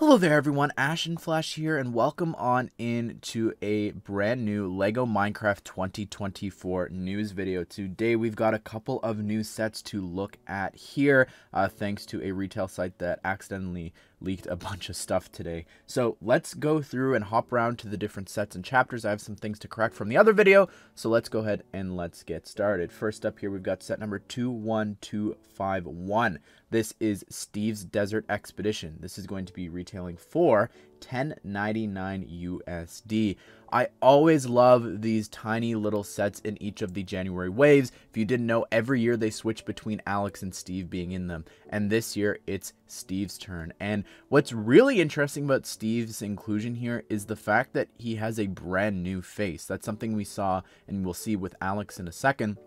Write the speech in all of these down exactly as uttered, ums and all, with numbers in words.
Hello there everyone, Ash and Flash here, and welcome on in to a brand new LEGO Minecraft twenty twenty-four news video. Today we've got a couple of new sets to look at here, uh, thanks to a retail site that accidentally leaked a bunch of stuff today. So let's go through and hop around to the different sets and chapters. I have some things to correct from the other video, so let's go ahead and let's get started. First up here, we've got set number two one two five one. This is Steve's Desert Expedition. This is going to be retailing for ten ninety-nine U S D. I always love these tiny little sets in each of the January waves. If you didn't know, every year they switch between Alex and Steve being in them. And this year it's Steve's turn. And what's really interesting about Steve's inclusion here is the fact that he has a brand new face. That's something we saw and we'll see with Alex in a second.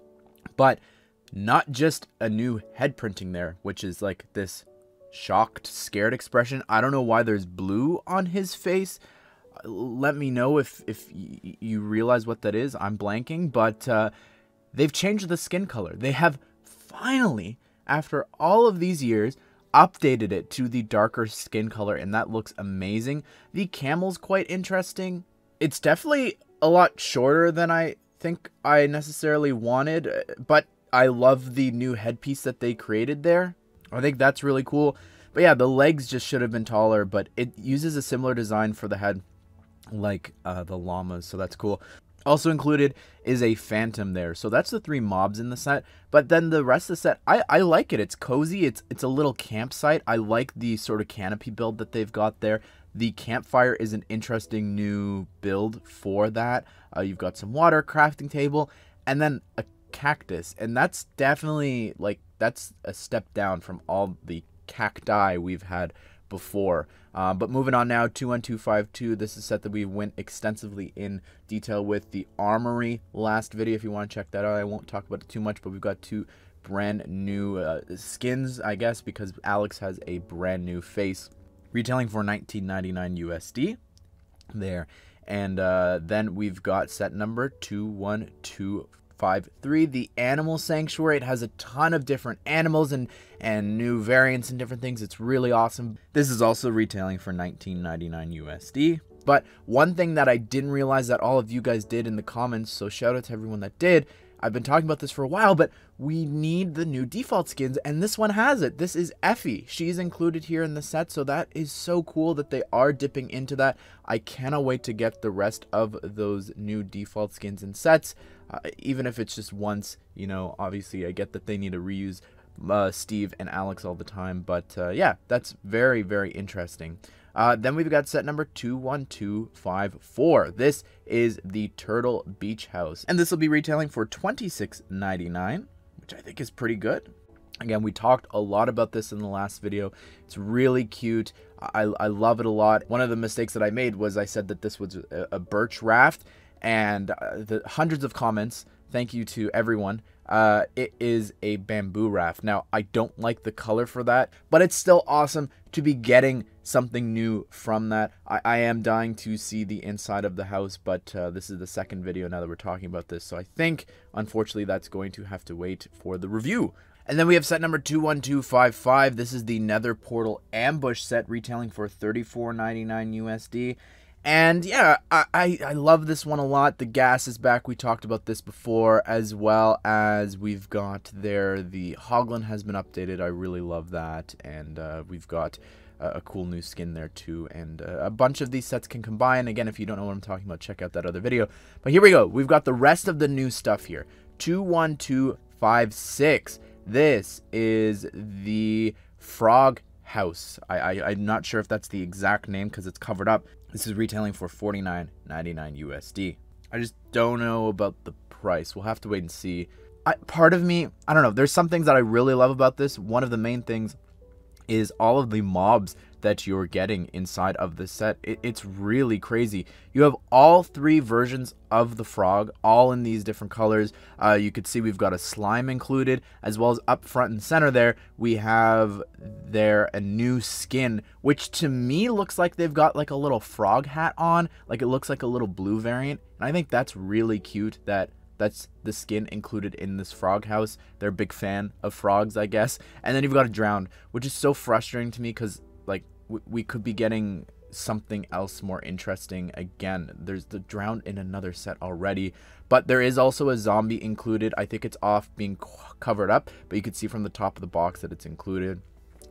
But not just a new head printing there, which is like this shocked, scared expression. I don't know why there's blue on his face. Let me know if if you realize what that is. I'm blanking, but uh, they've changed the skin color. They have finally, after all of these years, updated it to the darker skin color, and that looks amazing. The camel's quite interesting. It's definitely a lot shorter than I think I necessarily wanted, but I love the new headpiece that they created there. I think that's really cool. But yeah, the legs just should have been taller, but it uses a similar design for the head, like uh, the llamas, so that's cool. Also included is a phantom there, so that's the three mobs in the set. But then the rest of the set, I, I like it. It's cozy. It's, it's a little campsite. I like the sort of canopy build that they've got there. The campfire is an interesting new build for that. Uh, you've got some water, crafting table, and then a cactus, and that's definitely like that's a step down from all the cacti we've had before. Uh, but moving on now, two one two five two. This is a set that we went extensively in detail with the armory last video. If you want to check that out, I won't talk about it too much. But we've got two brand new uh, skins, I guess, because Alex has a brand new face, retailing for nineteen ninety-nine U S D. There, and uh, then we've got set number two one two five three, the animal sanctuary. It has a ton of different animals and and new variants and different things. It's really awesome. This is also retailing for nineteen ninety-nine U S D. But one thing that I didn't realize that all of you guys did in the comments, so shout out to everyone that did. I've been talking about this for a while, but we need the new default skins, and this one has it. This is Effie. She's included here in the set, so that is so cool that they are dipping into that. I cannot wait to get the rest of those new default skins and sets, uh, even if it's just once. You know, obviously I get that they need to reuse uh, Steve and Alex all the time, but uh, yeah, that's very, very interesting. Uh, then we've got set number two one two five four. This is the Turtle Beach House, and this will be retailing for twenty-six ninety-nine, which I think is pretty good. Again, we talked a lot about this in the last video. It's really cute. I, I love it a lot. One of the mistakes that I made was I said that this was a, a birch raft, and uh, the hundreds of comments, thank you to everyone. Uh, it is a bamboo raft. Now, I don't like the color for that, but it's still awesome to be getting something new from that. I, I am dying to see the inside of the house, but uh, this is the second video now that we're talking about this. So I think, unfortunately, that's going to have to wait for the review. And then we have set number two one two five five. This is the Nether Portal Ambush set, retailing for thirty-four ninety-nine U S D. And yeah, I, I, I love this one a lot. The gas is back. We talked about this before, as well as we've got there. The Hoglin has been updated. I really love that. And uh, we've got uh, a cool new skin there too. And uh, a bunch of these sets can combine. Again, if you don't know what I'm talking about, check out that other video. But here we go. We've got the rest of the new stuff here. two one two five six. This is the Frog House. I, I, I'm not sure if that's the exact name because it's covered up. This is retailing for forty-nine ninety-nine U S D. I just don't know about the price. We'll have to wait and see. I, part of me, I don't know. There's some things that I really love about this. One of the main things is all of the mobs that you're getting inside of the set. It, it's really crazy. You have all three versions of the frog, all in these different colors. Uh, you could see we've got a slime included, as well as up front and center there, we have there a new skin, which to me looks like they've got like a little frog hat on, like it looks like a little blue variant. And I think that's really cute that that's the skin included in this frog house. They're a big fan of frogs, I guess. And then you've got a drowned, which is so frustrating to me because like we, we could be getting something else more interesting. Again, there's the drowned in another set already, but there is also a zombie included. I think it's off being covered up, but you can see from the top of the box that it's included.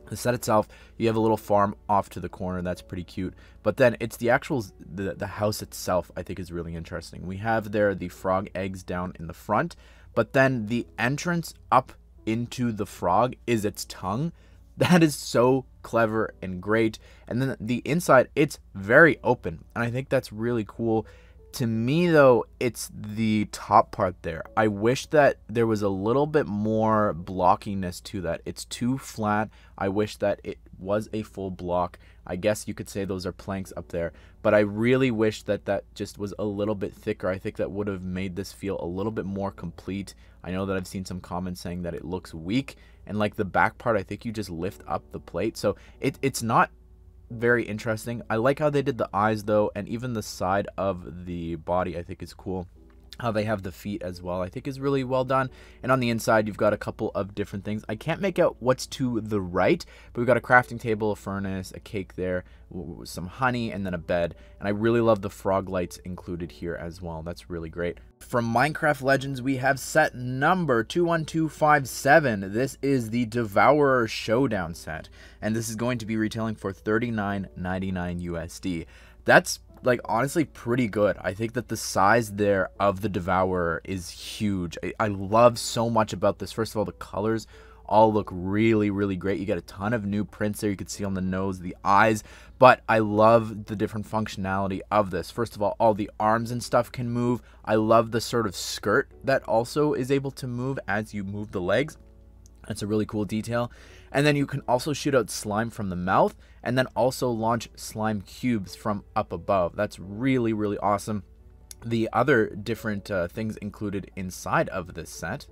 The set itself, you have a little farm off to the corner. That's pretty cute. But then it's the actual, the, the house itself, I think, is really interesting. We have there the frog eggs down in the front, but then the entrance up into the frog is its tongue. That is so clever and great. And then the inside, it's very open. And I think that's really cool. To me, though, it's the top part there. I wish that there was a little bit more blockiness to that. It's too flat. I wish that it was a full block. I guess you could say those are planks up there. But I really wish that that just was a little bit thicker. I think that would have made this feel a little bit more complete. I know that I've seen some comments saying that it looks weak. And like the back part, I think you just lift up the plate. So it, it's not very interesting. I like how they did the eyes, though, and even the side of the body I think is cool. How they have the feet as well I think is really well done. And on the inside, you've got a couple of different things. I can't make out what's to the right, but we've got a crafting table, a furnace, a cake there, some honey, and then a bed. And I really love the frog lights included here as well. That's really great. From Minecraft Legends, we have set number two one two five seven. This is the Devourer Showdown set, and this is going to be retailing for thirty-nine ninety-nine U S D. That's like honestly pretty good. I think that the size there of the Devourer is huge. I, I love so much about this. First of all, the colors all look really, really great. You get a ton of new prints there. You can see on the nose, the eyes, but I love the different functionality of this. First of all, all the arms and stuff can move. I love the sort of skirt that also is able to move as you move the legs. That's a really cool detail. And then you can also shoot out slime from the mouth, and then also launch slime cubes from up above. That's really, really awesome. The other different uh, things included inside of this set,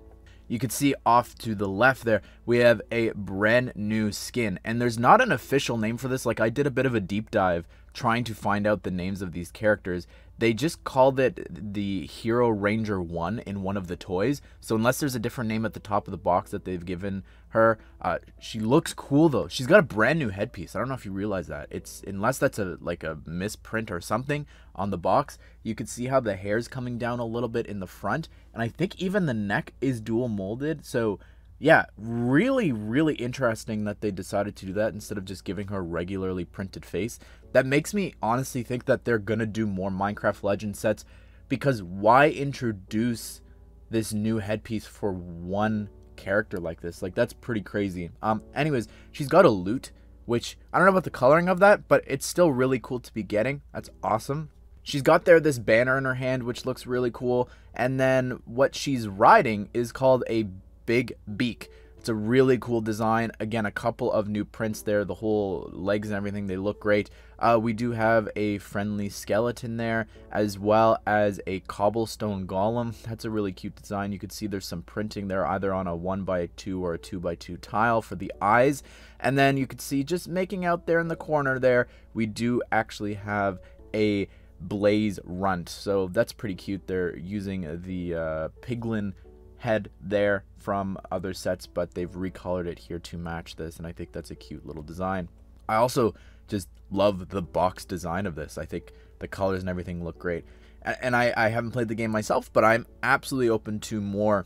you can see off to the left there, we have a brand new skin. And there's not an official name for this. Like, I did a bit of a deep dive trying to find out the names of these characters. They just called it the Hero Ranger one in one of the toys. So unless there's a different name at the top of the box that they've given her, uh, she looks cool though. She's got a brand new headpiece. I don't know if you realize that. It's, unless that's a like a misprint or something on the box, you can see how the hair's coming down a little bit in the front. And I think even the neck is dual molded. So yeah, really, really interesting that they decided to do that instead of just giving her a regularly printed face. That makes me honestly think that they're going to do more Minecraft Legends sets, because why introduce this new headpiece for one character like this? Like, that's pretty crazy. Um, anyways, she's got a loot, which I don't know about the coloring of that, but it's still really cool to be getting. That's awesome. She's got there this banner in her hand, which looks really cool. And then what she's riding is called a big beak. It's a really cool design. Again, a couple of new prints there. The whole legs and everything, they look great. Uh, we do have a friendly skeleton there, as well as a cobblestone golem. That's a really cute design. You can see there's some printing there, either on a one by two or a two by two tile for the eyes. And then you can see just making out there in the corner there, we do actually have a blaze runt. So that's pretty cute. They're using the uh, piglin head there from other sets, but they've recolored it here to match this, and I think that's a cute little design. I also just love the box design of this. I think the colors and everything look great, and I, I haven't played the game myself, but I'm absolutely open to more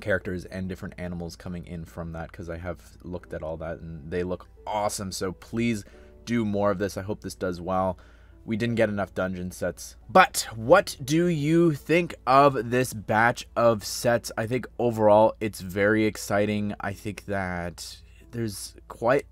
characters and different animals coming in from that, because I have looked at all that and they look awesome. So please do more of this. I hope this does well. We didn't get enough dungeon sets. But what do you think of this batch of sets? I think overall it's very exciting. I think that there's quite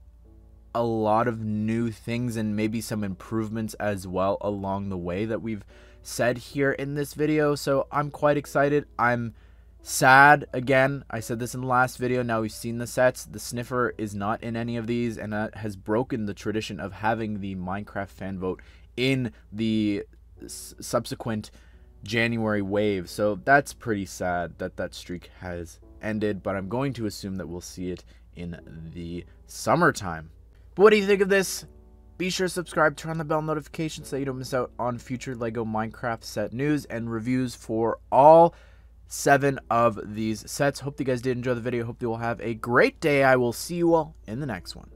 a lot of new things and maybe some improvements as well along the way that we've said here in this video. So I'm quite excited. I'm sad. Again, I said this in the last video. Now we've seen the sets. The sniffer is not in any of these, and that has broken the tradition of having the Minecraft fan vote in the subsequent January wave. So that's pretty sad that that streak has ended, but I'm going to assume that we'll see it in the summertime. But what do you think of this? Be sure to subscribe, turn on the bell notifications so you don't miss out on future LEGO Minecraft set news and reviews for all seven of these sets. Hope you guys did enjoy the video. Hope you will have a great day. I will see you all in the next one.